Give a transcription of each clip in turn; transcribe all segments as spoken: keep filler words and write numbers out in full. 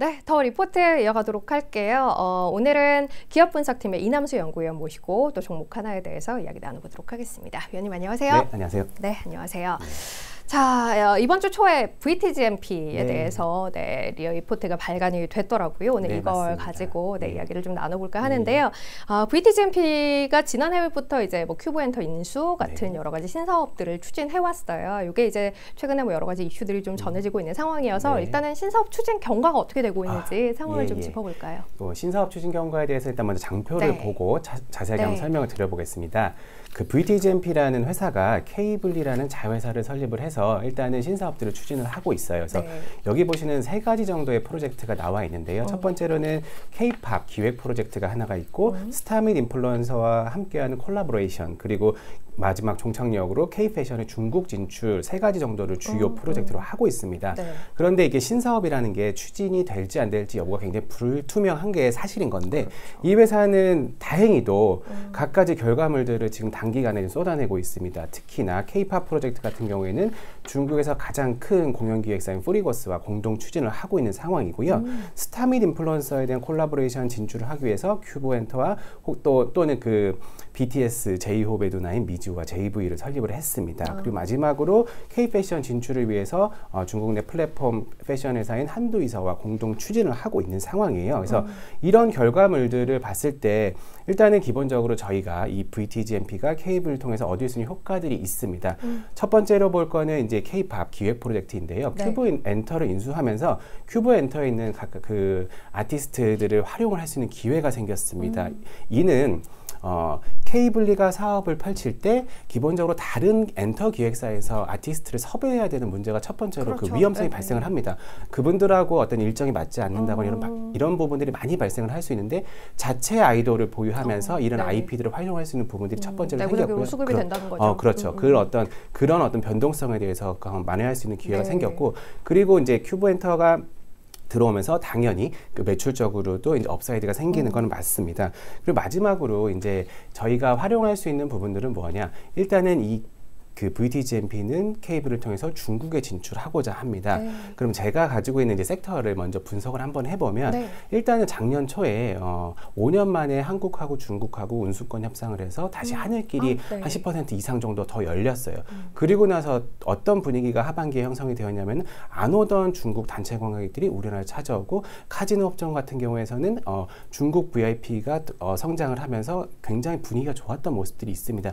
네, 더 리포트 이어가도록 할게요. 어, 오늘은 기업 분석팀의 이남수 연구위원 모시고 또 종목 하나에 대해서 이야기 나눠보도록 하겠습니다. 위원님 안녕하세요. 네, 안녕하세요. 네, 안녕하세요. 네. 자, 이번 주 초에 브이티지엠피에 네. 대해서 네, 리포트가 발간이 됐더라고요. 오늘 네, 이걸 맞습니다. 가지고 네, 이야기를 좀 나눠볼까 하는데요. 네. 어, 브이티지엠피가 지난 해부터 이제 뭐 큐브엔터 인수 같은 네. 여러 가지 신사업들을 추진해왔어요. 이게 이제 최근에 뭐 여러 가지 이슈들이 좀 전해지고 있는 상황이어서 네. 일단은 신사업 추진 경과가 어떻게 되고 있는지 아, 상황을 예, 좀 예. 짚어볼까요? 어, 신사업 추진 경과에 대해서 일단 먼저 장표를 네. 보고 자, 자세하게 네. 한번 설명을 드려보겠습니다. 그 브이티지엠피라는 회사가 케이블리라는 자회사를 설립을 해서 일단은 신사업들을 추진을 하고 있어요. 그래서 네. 여기 보시는 세 가지 정도의 프로젝트가 나와 있는데요. 어. 첫 번째로는 K-팝 기획 프로젝트가 하나가 있고 음. 스타 및 인플루언서와 함께하는 콜라보레이션, 그리고 마지막 종착역으로 K-패션의 중국 진출, 세 가지 정도를 주요 음, 프로젝트로 음. 하고 있습니다. 네. 그런데 이게 신사업이라는 게 추진이 될지 안 될지 여부가 굉장히 불투명한 게 사실인 건데 그렇죠. 이 회사는 다행히도 음. 갖가지 결과물들을 지금 단기간에 쏟아내고 있습니다. 특히나 K-팝 프로젝트 같은 경우에는 중국에서 가장 큰 공연기획사인 프리거스와 공동 추진을 하고 있는 상황이고요. 음. 스타 및 인플루언서에 대한 콜라보레이션 진출을 하기 위해서 큐브엔터와 또, 또는 그 비티에스, 제이홉의 누나인 미즈와 제이브이를 설립을 했습니다. 어. 그리고 마지막으로 K-패션 진출을 위해서 어, 중국 내 플랫폼 패션 회사인 한두이사와 공동 추진을 하고 있는 상황이에요. 그래서 음. 이런 결과물들을 봤을 때 일단은 기본적으로 저희가 이 브이티지엠피가 케이블을 통해서 얻을 수 있는 효과들이 있습니다. 음. 첫 번째로 볼 거는 이제 K-팝 기획 프로젝트인데요. 네. 큐브엔터를 인수하면서 큐브엔터에 있는 각각 그 아티스트들을 활용을 할 수 있는 기회가 생겼습니다. 음. 이는 어, 케이블리가 사업을 펼칠 때 기본적으로 다른 엔터 기획사에서 아티스트를 섭외해야 되는 문제가 첫 번째로 그렇죠. 그 위험성이 네. 발생을 합니다. 그분들하고 어떤 일정이 맞지 않는다거나 음. 이런, 이런 부분들이 많이 발생을 할 수 있는데 자체 아이돌을 보유하면서 어, 이런 네. 아이피들을 활용할 수 있는 부분들이 음. 첫 번째로 생겼고요. 수급이 그런, 된다는 거죠. 어, 그렇죠. 음. 그 어떤, 그런 어떤 변동성에 대해서 만회할 수 있는 기회가 네. 생겼고, 그리고 이제 큐브엔터가 들어오면서 당연히 그 매출적으로도 이제 업사이드가 생기는 음. 건 맞습니다. 그리고 마지막으로 이제 저희가 활용할 수 있는 부분들은 뭐냐? 일단은 이 그 브이티지엠피는 케이블을 통해서 중국에 진출하고자 합니다. 네. 그럼 제가 가지고 있는 이제 섹터를 먼저 분석을 한번 해보면 네. 일단은 작년 초에 어, 오 년 만에 한국하고 중국하고 운수권 협상을 해서 다시 음. 하늘길이 아, 네. 한 십 퍼센트 이상 정도 더 열렸어요. 음. 그리고 나서 어떤 분위기가 하반기에 형성이 되었냐면 안 오던 중국 단체 관광객들이 우리나라를 찾아오고, 카지노 업종 같은 경우에서는 어, 중국 브이아이피가 어, 성장을 하면서 굉장히 분위기가 좋았던 모습들이 있습니다.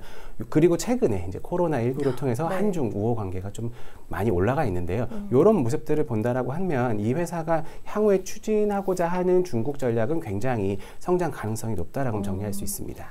그리고 최근에 이제 코로나 십구 를 통해서 네. 한중 우호 관계가 좀 많이 올라가 있는데요. 음. 이런 모습들을 본다라고 하면 이 회사가 향후에 추진하고자 하는 중국 전략은 굉장히 성장 가능성이 높다라고 음. 정리할 수 있습니다.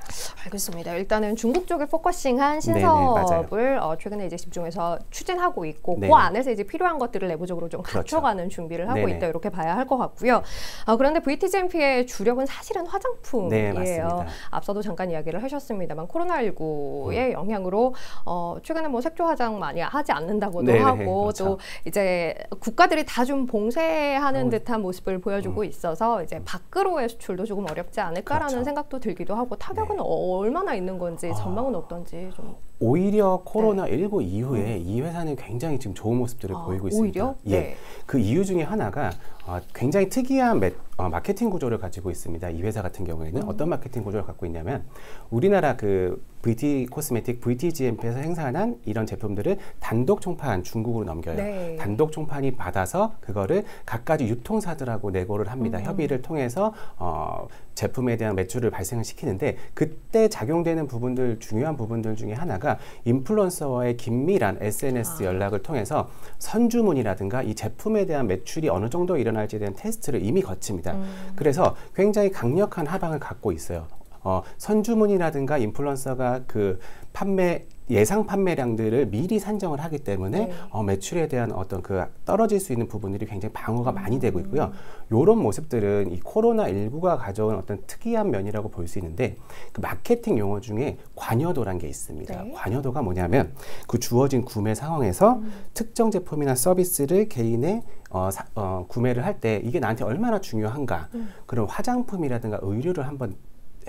알겠습니다. 일단은 중국 쪽에 포커싱한 신사업을 네네, 어, 최근에 이제 집중해서 추진하고 있고 네네. 그 안에서 이제 필요한 것들을 내부적으로 좀 갖춰가는 그렇죠. 준비를 하고 네네. 있다, 이렇게 봐야 할 것 같고요. 어, 그런데 브이티지엠피의 주력은 사실은 화장품이에요. 네, 앞서도 잠깐 이야기를 하셨습니다만 코로나 십구의 음. 영향으로 어, 최근에 뭐 색조 화장 많이 하지 않는다고도 네네, 하고 그렇죠. 또 이제 국가들이 다 좀 봉쇄하는 어, 듯한 모습을 보여주고 음. 있어서 이제 밖으로의 수출도 조금 어렵지 않을까라는 그렇죠. 생각도 들기도 하고, 타격은 네. 얼마나 있는 건지 전망은 아. 어떤지 좀. 오히려 코로나 십구 네. 이후에 이 회사는 굉장히 지금 좋은 모습들을 아, 보이고 있습니다. 오히려? 예. 네. 그 이유 중에 하나가 어, 굉장히 특이한 매, 어, 마케팅 구조를 가지고 있습니다. 이 회사 같은 경우에는 음. 어떤 마케팅 구조를 갖고 있냐면 우리나라 그 브이티코스메틱, 브이티지엠피에서 행사한 이런 제품들을 단독 총판 중국으로 넘겨요. 네. 단독 총판이 받아서 그거를 각가지 유통사들하고 내고를 합니다. 음. 협의를 통해서 어, 제품에 대한 매출을 발생을 시키는데, 그때 작용되는 부분들, 중요한 부분들 중에 하나가 인플루언서와의 긴밀한 에스엔에스 아. 연락을 통해서 선주문이라든가 이 제품에 대한 매출이 어느 정도 일어날지에 대한 테스트를 이미 거칩니다. 음. 그래서 굉장히 강력한 하방을 갖고 있어요. 어, 선주문이라든가 인플루언서가 그 판매 예상 판매량들을 미리 산정을 하기 때문에 네. 어, 매출에 대한 어떤 그 떨어질 수 있는 부분들이 굉장히 방어가 음. 많이 되고 있고요. 이런 모습들은 이 코로나 십구가 가져온 어떤 특이한 면이라고 볼 수 있는데, 그 마케팅 용어 중에 관여도란 게 있습니다. 네. 관여도가 뭐냐면 그 주어진 구매 상황에서 음. 특정 제품이나 서비스를 개인의 어, 사, 어, 구매를 할 때 이게 나한테 얼마나 중요한가, 음. 그런 화장품이라든가 의류를 한번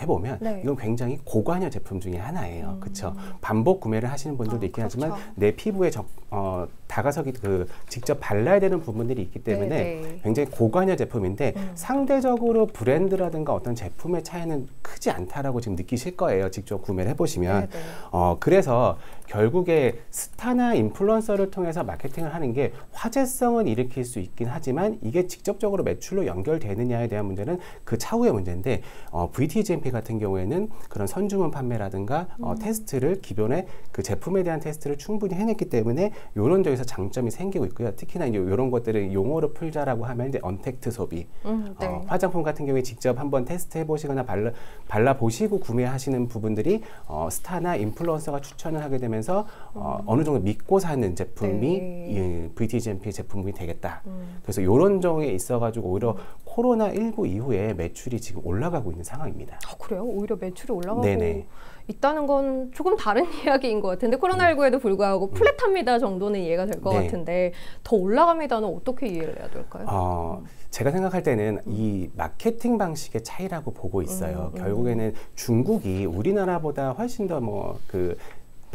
해보면 네. 이건 굉장히 고관여 제품 중에 하나예요. 음. 그렇죠. 반복 구매를 하시는 분들도 아, 있긴 그렇죠. 하지만 내 피부에 적, 어, 다가서기 그 직접 발라야 되는 부분들이 있기 때문에 네네. 굉장히 고관여 제품인데 음. 상대적으로 브랜드라든가 어떤 제품의 차이는 크지 않다라고 지금 느끼실 거예요. 직접 구매를 해보시면. 어, 그래서 결국에 스타나 인플루언서를 통해서 마케팅을 하는 게 화제성은 일으킬 수 있긴 하지만 이게 직접적으로 매출로 연결되느냐에 대한 문제는 그 차후의 문제인데 어, 브이티지엠피 같은 경우에는 그런 선주문 판매라든가 음. 어, 테스트를 기존의 그 제품에 대한 테스트를 충분히 해냈기 때문에 이런 점에서 장점이 생기고 있고요. 특히나 이제 이런 것들을 용어로 풀자라고 하면 이제 언택트 소비. 음, 네. 어, 화장품 같은 경우에 직접 한번 테스트해 보시거나 발라, 발라 보시고 구매하시는 부분들이 어, 스타나 인플루언서가 추천을 하게 되면서 어, 음. 어느 정도 믿고 사는 제품이 네. 이 브이티지엠피 제품이 되겠다. 음. 그래서 이런 점에 있어가지고 오히려 음. 코로나 일구 이후에 매출이 지금 올라가고 있는 상황입니다. 아, 그래요? 오히려 매출이 올라가고 네네. 있다는 건 조금 다른 이야기인 것 같은데 코로나 일구에도 불구하고 음. 플랫합니다 정도는 이해가 될 것 네. 같은데 더 올라갑니다는 어떻게 이해를 해야 될까요? 어, 음. 제가 생각할 때는 음. 이 마케팅 방식의 차이라고 보고 있어요. 음, 음. 결국에는 중국이 우리나라보다 훨씬 더 뭐 그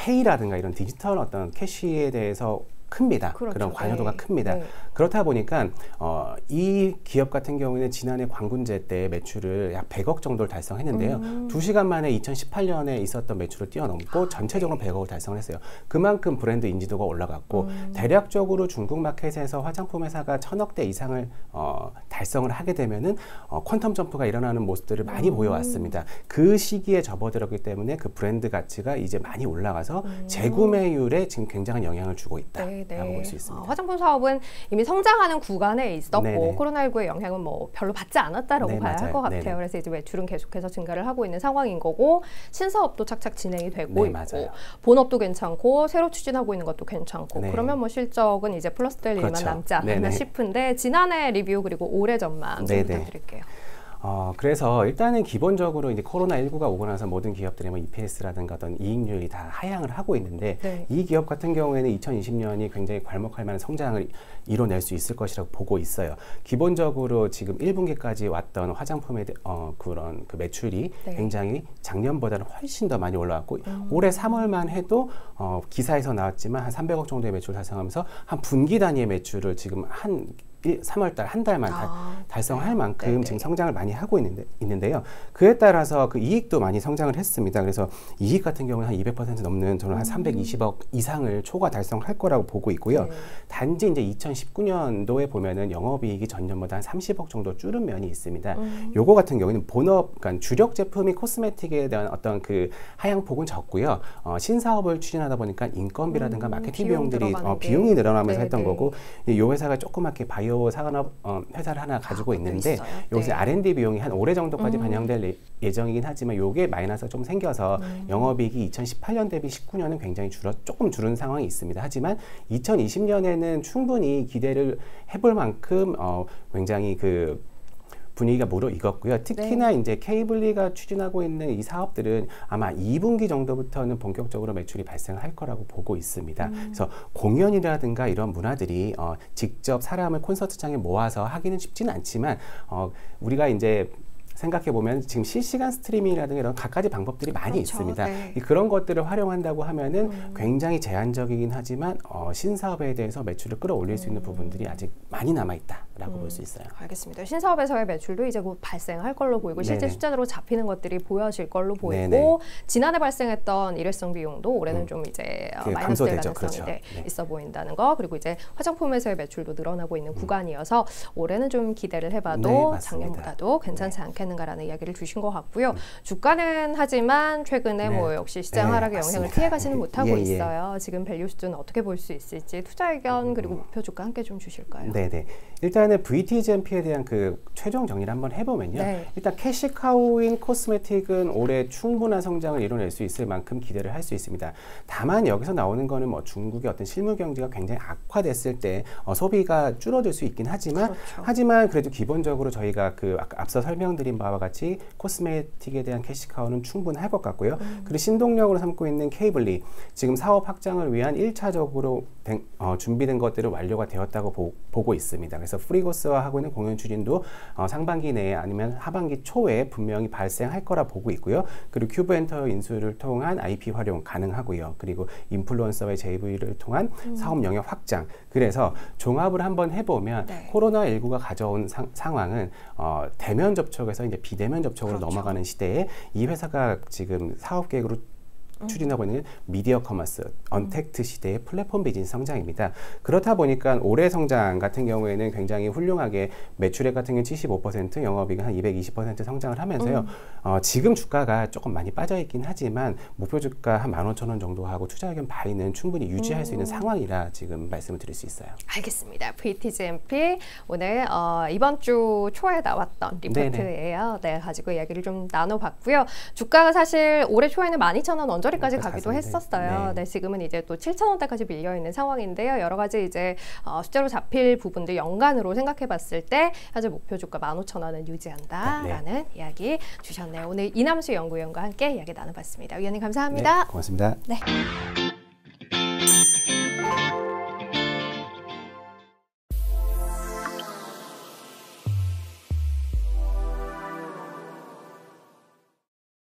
페이라든가 이런 디지털 어떤 캐시에 대해서 큽니다. 그렇죠. 그런 관여도가 네. 큽니다. 네. 그렇다 보니까 어, 이 기업 같은 경우에는 지난해 광군제 때 매출을 약 백억 정도를 달성했는데요. 음. 두 시간 만에 이천십팔 년에 있었던 매출을 뛰어넘고 아, 전체적으로 네. 백억을 달성을 했어요. 그만큼 브랜드 인지도가 올라갔고 음. 대략적으로 중국 마켓에서 화장품 회사가 천억대 이상을 어, 달성을 하게 되면은 어, 퀀텀 점프가 일어나는 모습들을 많이 음. 보여왔습니다. 그 시기에 접어들었기 때문에 그 브랜드 가치가 이제 많이 올라가서 음. 재구매율에 지금 굉장한 영향을 주고 있다. 네. 네. 라고 볼 수 있습니다. 아, 화장품 사업은 이미 성장하는 구간에 있었고 코로나 일구의 영향은 뭐 별로 받지 않았다라고 네, 봐야 할 것 같아요. 네네. 그래서 이제 매출은 계속해서 증가를 하고 있는 상황인 거고 신사업도 착착 진행이 되고 네, 있고 맞아요. 본업도 괜찮고 새로 추진하고 있는 것도 괜찮고 네. 그러면 뭐 실적은 이제 플러스 될 일만 그렇죠. 남지 않나 네네. 싶은데 지난해 리뷰 그리고 올해 전망 좀 부탁드릴게요. 어, 그래서 일단은 기본적으로 이제 코로나 일구가 오고 나서 모든 기업들이 뭐 이피에스라든가 어떤 이익률이 다 하향을 하고 있는데 네. 이 기업 같은 경우에는 이천이십 년이 굉장히 괄목할 만한 성장을 이뤄낼 수 있을 것이라고 보고 있어요. 기본적으로 지금 일 분기까지 왔던 화장품의 어, 그런 그 매출이 네. 굉장히 작년보다는 훨씬 더 많이 올라왔고 음. 올해 삼월만 해도 어, 기사에서 나왔지만 한 삼백억 정도의 매출을 달성하면서 한 분기 단위의 매출을 지금 한 삼월달 한 달만 아, 달성할 네, 만큼 네네. 지금 성장을 많이 하고 있는데, 있는데요. 그에 따라서 그 이익도 많이 성장을 했습니다. 그래서 이익 같은 경우는 한 이백 퍼센트 넘는 저는 음. 한 삼백이십억 이상을 초과 달성할 거라고 보고 있고요. 네. 단지 이제 이천십구 년도에 보면은 영업이익이 전년보다 한 삼십억 정도 줄은 면이 있습니다. 음. 요거 같은 경우에는 본업, 그러니까 주력 제품이 코스메틱에 대한 어떤 그 하향폭은 적고요. 어, 신사업을 추진하다 보니까 인건비라든가 음, 마케팅 비용 비용들이 어, 비용이 늘어나면서 네네. 했던 거고 요 회사가 조그맣게 바이오 산업 어, 회사를 하나 가지고 아, 있는데 요새 네. 알앤디 비용이 한 올해 정도까지 음. 반영될 예정이긴 하지만 요게 마이너스가 좀 생겨서 음. 영업이익이 이천십팔 년 대비 십구 년은 굉장히 줄어 조금 줄은 상황이 있습니다. 하지만 이천이십 년에는 충분히 기대를 해볼 만큼 어, 굉장히 그 분위기가 무르익었고요. 특히나 네. 이제 케이블리가 추진하고 있는 이 사업들은 아마 이 분기 정도부터는 본격적으로 매출이 발생할 거라고 보고 있습니다. 음. 그래서 공연이라든가 이런 문화들이 어, 직접 사람을 콘서트장에 모아서 하기는 쉽지는 않지만 어, 우리가 이제 생각해보면 지금 실시간 스트리밍이라든가 이런 갖가지 방법들이 많이 그렇죠, 있습니다. 네. 그런 것들을 활용한다고 하면은 음. 굉장히 제한적이긴 하지만 어, 신사업에 대해서 매출을 끌어올릴 음. 수 있는 부분들이 아직 많이 남아있다라고 음. 볼 수 있어요. 알겠습니다. 신사업에서의 매출도 이제 곧 발생할 걸로 보이고 실제 네네. 숫자로 잡히는 것들이 보여질 걸로 보이고 네네. 지난해 발생했던 일회성 비용도 올해는 음. 좀 이제 어, 마이너스 될 가능성이 그렇죠. 네. 있어 보인다는 거 그리고 이제 화장품에서의 매출도 늘어나고 있는 음. 구간이어서 올해는 좀 기대를 해봐도 네, 작년보다도 괜찮지 네. 않겠는가 라는 이야기를 주신 것 같고요. 음. 주가는 하지만 최근에 네. 뭐 역시 시장 네, 하락의 맞습니다. 영향을 피해가지는 못하고 예, 예. 있어요. 지금 밸류 수준 어떻게 볼 수 있을지 투자 의견 음. 그리고 목표 주가 함께 좀 주실까요? 네네. 일단은 브이티지엠피에 대한 그 최종 정리를 한번 해보면요. 네. 일단 캐시카우인 코스메틱은 올해 충분한 성장을 이뤄낼 수 있을 만큼 기대를 할 수 있습니다. 다만 여기서 나오는 거는 뭐 중국의 어떤 실물 경제가 굉장히 악화됐을 때 어, 소비가 줄어들 수 있긴 하지만 그렇죠. 하지만 그래도 기본적으로 저희가 그 앞서 설명드린 바와 같이 코스메틱에 대한 캐시카우는 충분할 것 같고요. 음. 그리고 신동력으로 삼고 있는 케이블리, 지금 사업 확장을 위한 일 차적으로 된, 어, 준비된 것들을 완료가 되었다고 보, 보고 있습니다. 그래서 프리고스와 하고 있는 공연 추진도 어, 상반기 내에 아니면 하반기 초에 분명히 발생할 거라 보고 있고요. 그리고 큐브엔터 인수를 통한 아이피 활용 가능하고요. 그리고 인플루언서의 제이브이를 통한 음. 사업 영역 확장. 그래서 종합을 한번 해보면 네. 코로나 일구가 가져온 상, 상황은 어, 대면 접촉에서 이제 비대면 접촉으로 그렇죠. 넘어가는 시대에 이 회사가 지금 사업 계획으로 추진하고 있는 미디어 커머스, 언택트 시대의 플랫폼 비즈니스 성장입니다. 그렇다 보니까 올해 성장 같은 경우에는 굉장히 훌륭하게 매출액 같은 경우는 칠십오 퍼센트, 영업이익은 한 이백이십 퍼센트 성장을 하면서요. 음. 어, 지금 주가가 조금 많이 빠져있긴 하지만 목표 주가 한 만 오천 원 정도 하고 투자 의견 바이는 충분히 유지할 음. 수 있는 상황이라 지금 말씀을 드릴 수 있어요. 알겠습니다. 브이티지엠피 오늘 어, 이번 주 초에 나왔던 리포트예요. 네, 가지고 이야기를 좀 나눠봤고요. 주가가 사실 올해 초에는 만 이천 원 언저리 까지 가기도 했었어요. 네. 네, 지금은 이제 또 칠천 원대까지 밀려 있는 상황인데요. 여러 가지 이제 어, 숫자로 잡힐 부분들 연간으로 생각해봤을 때 현재 목표 주가 만 오천 원은 유지한다라는 네. 이야기 주셨네요. 오늘 이남수 연구위원과 함께 이야기 나눠봤습니다. 위원님 감사합니다. 네, 고맙습니다. 네.